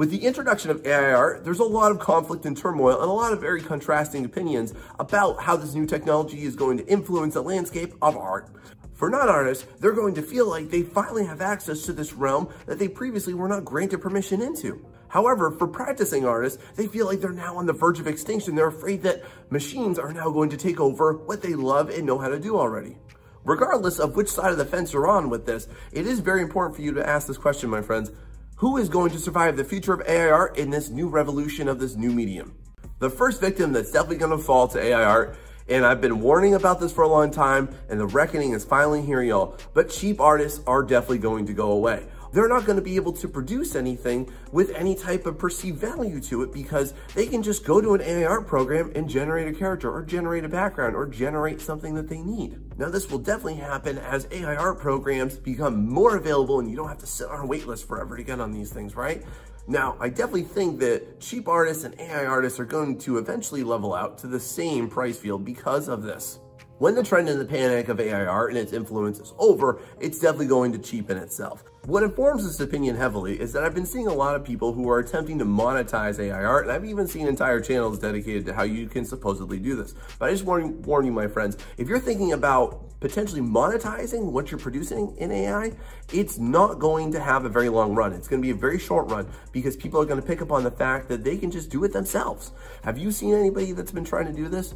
With the introduction of AIR, there's a lot of conflict and turmoil and a lot of very contrasting opinions about how this new technology is going to influence the landscape of art. For non-artists, they're going to feel like they finally have access to this realm that they previously were not granted permission into. However, for practicing artists, they feel like they're now on the verge of extinction. They're afraid that machines are now going to take over what they love and know how to do already. Regardless of which side of the fence you're on with this, it is very important for you to ask this question, my friends. Who is going to survive the future of AI art in this new revolution of this new medium? The first victim that's definitely going to fall to AI art, and I've been warning about this for a long time, and the reckoning is finally here, y'all, but cheap artists are definitely going to go away. They're not going to be able to produce anything with any type of perceived value to it because they can just go to an AI art program and generate a character or generate a background or generate something that they need. Now, this will definitely happen as AI art programs become more available and you don't have to sit on a wait list forever to get on these things, right? Now, I definitely think that cheap artists and AI artists are going to eventually level out to the same price field because of this. When the trend and the panic of AI art and its influence is over, it's definitely going to cheapen itself. What informs this opinion heavily is that I've been seeing a lot of people who are attempting to monetize AI art, and I've even seen entire channels dedicated to how you can supposedly do this. But I just want to warn you, my friends, if you're thinking about potentially monetizing what you're producing in AI, it's not going to have a very long run. It's going to be a very short run because people are going to pick up on the fact that they can just do it themselves. Have you seen anybody that's been trying to do this?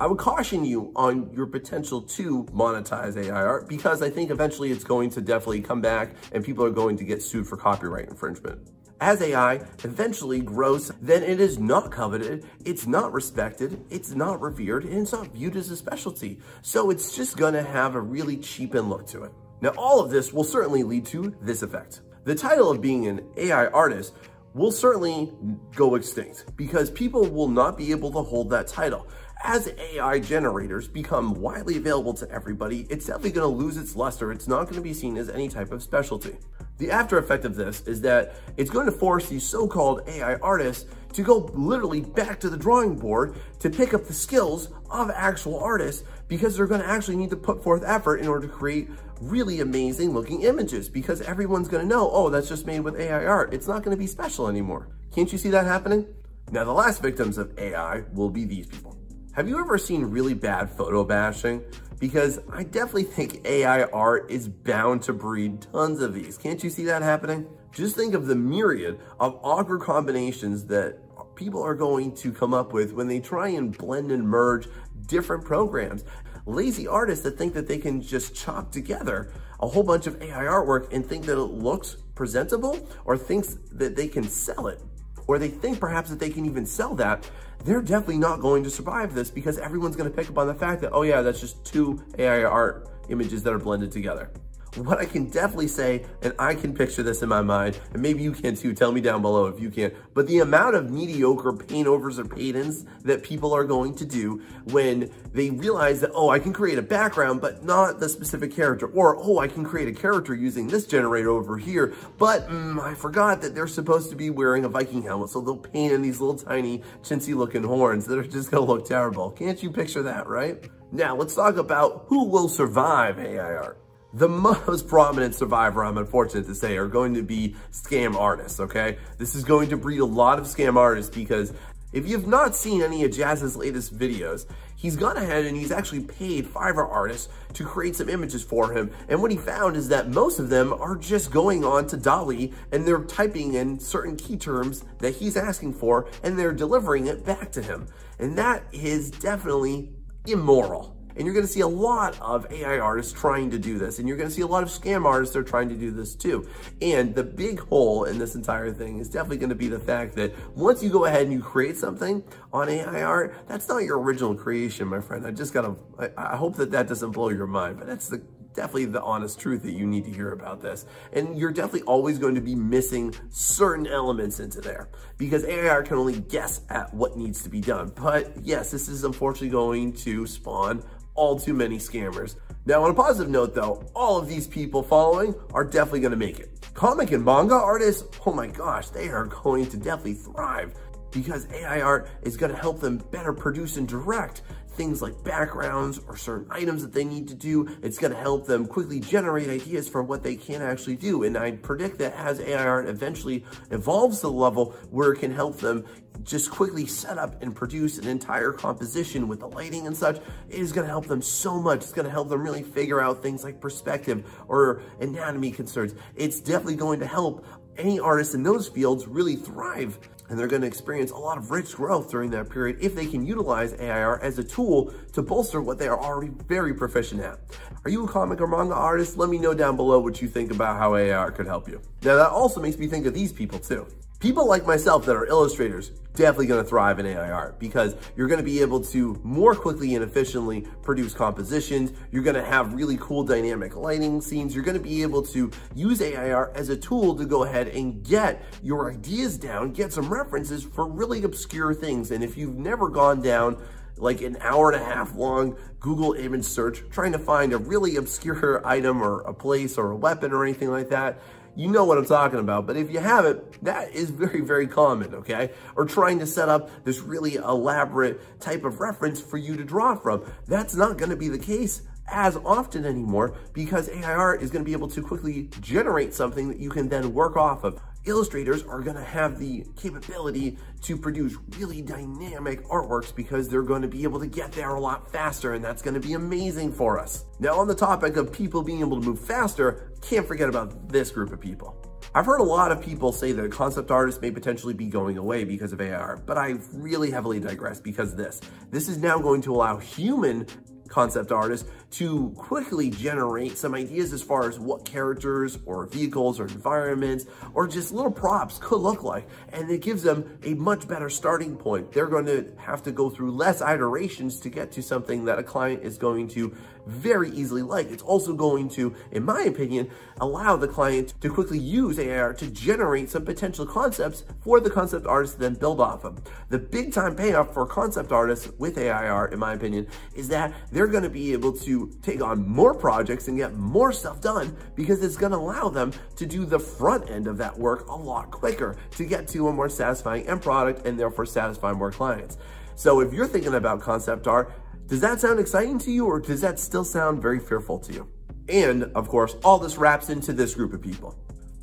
I would caution you on your potential to monetize AI art because I think eventually it's going to definitely come back and people are going to get sued for copyright infringement. As AI eventually grows, then it is not coveted, it's not respected, it's not revered, and it's not viewed as a specialty. So it's just going to have a really cheapened look to it. Now, all of this will certainly lead to this effect. The title of being an AI artist will certainly go extinct because people will not be able to hold that title. As AI generators become widely available to everybody, it's definitely going to lose its luster. It's not going to be seen as any type of specialty. The after effect of this is that it's going to force these so-called AI artists to go literally back to the drawing board to pick up the skills of actual artists because they're going to actually need to put forth effort in order to create really amazing looking images because everyone's going to know, oh, that's just made with AI art. It's not going to be special anymore. Can't you see that happening? Now, the last victims of AI will be these people. Have you ever seen really bad photo bashing? Because I definitely think AI art is bound to breed tons of these. Can't you see that happening? Just think of the myriad of awkward combinations that people are going to come up with when they try and blend and merge different programs. Lazy artists that think that they can just chop together a whole bunch of AI artwork and think that it looks presentable or thinks that they can sell it, or they think perhaps that they can even sell that, they're definitely not going to survive this because everyone's going to pick up on the fact that, oh yeah, that's just two AI art images that are blended together. What I can definitely say, and I can picture this in my mind, and maybe you can too, tell me down below if you can, but the amount of mediocre paint overs or paint-ins that people are going to do when they realize that, oh, I can create a background, but not the specific character, or, oh, I can create a character using this generator over here, but I forgot that they're supposed to be wearing a Viking helmet, so they'll paint in these little tiny chintzy looking horns that are just gonna look terrible. Can't you picture that, right? Now, let's talk about who will survive AI art. The most prominent survivor, I'm unfortunate to say, are going to be scam artists, okay? This is going to breed a lot of scam artists because if you've not seen any of Jazz's latest videos, he's gone ahead and he's actually paid Fiverr artists to create some images for him. And what he found is that most of them are just going on to DALL-E and they're typing in certain key terms that he's asking for and they're delivering it back to him. And that is definitely immoral. And you're going to see a lot of AI artists trying to do this. And you're going to see a lot of scam artists that are trying to do this too. And the big hole in this entire thing is definitely going to be the fact that once you go ahead and you create something on AI art, that's not your original creation, my friend. I hope that that doesn't blow your mind, but that's definitely the honest truth that you need to hear about this. And you're definitely always going to be missing certain elements into there because AI can only guess at what needs to be done. But yes, this is unfortunately going to spawn all too many scammers. Now, on a positive note though, all of these people following are definitely gonna make it. Comic and manga artists, oh my gosh, they are going to definitely thrive because AI art is gonna help them better produce and direct things like backgrounds or certain items that they need to do. It's going to help them quickly generate ideas for what they can actually do. And I predict that as AI art eventually evolves to the level where it can help them just quickly set up and produce an entire composition with the lighting and such, it is going to help them so much. It's going to help them really figure out things like perspective or anatomy concerns. It's definitely going to help any artist in those fields really thrive. And they're going to experience a lot of rich growth during that period if they can utilize AIR as a tool to bolster what they are already very proficient at. Are you a comic or manga artist? Let me know down below what you think about how AIR could help you. Now that also makes me think of these people too. People like myself that are illustrators, definitely going to thrive in AI art because you're going to be able to more quickly and efficiently produce compositions. You're going to have really cool dynamic lighting scenes. You're going to be able to use AI art as a tool to go ahead and get your ideas down, get some references for really obscure things. And if you've never gone down like an hour and a half long Google image search trying to find a really obscure item or a place or a weapon or anything like that, you know what I'm talking about. But if you haven't, that is very, very common, okay? Or trying to set up this really elaborate type of reference for you to draw from. That's not going to be the case as often anymore because AI art is going to be able to quickly generate something that you can then work off of. Illustrators are going to have the capability to produce really dynamic artworks because they're going to be able to get there a lot faster, and that's going to be amazing for us. Now, on the topic of people being able to move faster, can't forget about this group of people. I've heard a lot of people say that concept artists may potentially be going away because of AR, but I really heavily digress because of this. This is now going to allow human concept artists to quickly generate some ideas as far as what characters or vehicles or environments or just little props could look like. And it gives them a much better starting point. They're going to have to go through less iterations to get to something that a client is going to very easily like. It's also going to, in my opinion, allow the client to quickly use AR to generate some potential concepts for the concept artist to then build off of. The big time payoff for concept artists with AIR, in my opinion, is that they're going to be able to take on more projects and get more stuff done because it's going to allow them to do the front end of that work a lot quicker to get to a more satisfying end product and therefore satisfy more clients. So if you're thinking about concept art, does that sound exciting to you or does that still sound very fearful to you? And of course, all this wraps into this group of people.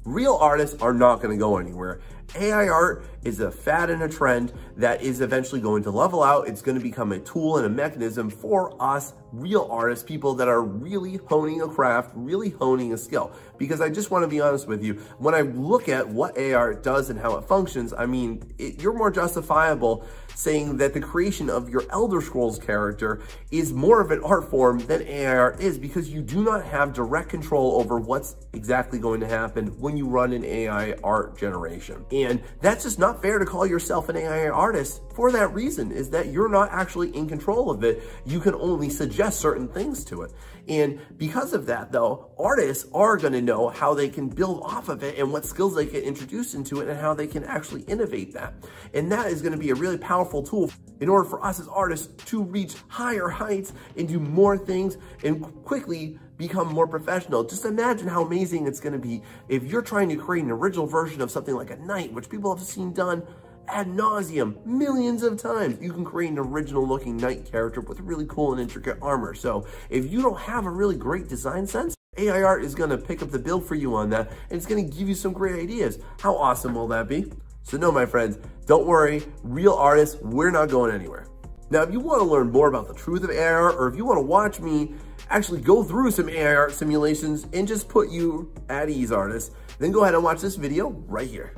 Real artists are not going to go anywhere. AI art is a fad and a trend that is eventually going to level out. It's going to become a tool and a mechanism for us real artists, people that are really honing a craft, really honing a skill. Because I just want to be honest with you, when I look at what AI art does and how it functions, I mean, you're more justifiable saying that the creation of your Elder Scrolls character is more of an art form than AI art is because you do not have direct control over what's exactly going to happen when you run an AI art generation. And that's just not fair to call yourself an AI artist for that reason, is that you're not actually in control of it. You can only suggest certain things to it. And because of that though, artists are going to know how they can build off of it and what skills they can introduce into it and how they can actually innovate that. And that is going to be a really powerful tool in order for us as artists to reach higher heights and do more things and quickly become more professional. Just imagine how amazing it's going to be if you're trying to create an original version of something like a knight, which people have seen done ad nauseum millions of times. You can create an original looking knight character with really cool and intricate armor. So if you don't have a really great design sense, AI art is going to pick up the build for you on that, and it's going to give you some great ideas. How awesome will that be? So no, my friends, don't worry, real artists, we're not going anywhere. Now, if you want to learn more about the truth of AI art, or if you want to watch me actually go through some AI art simulations and just put you at ease, artists, then go ahead and watch this video right here.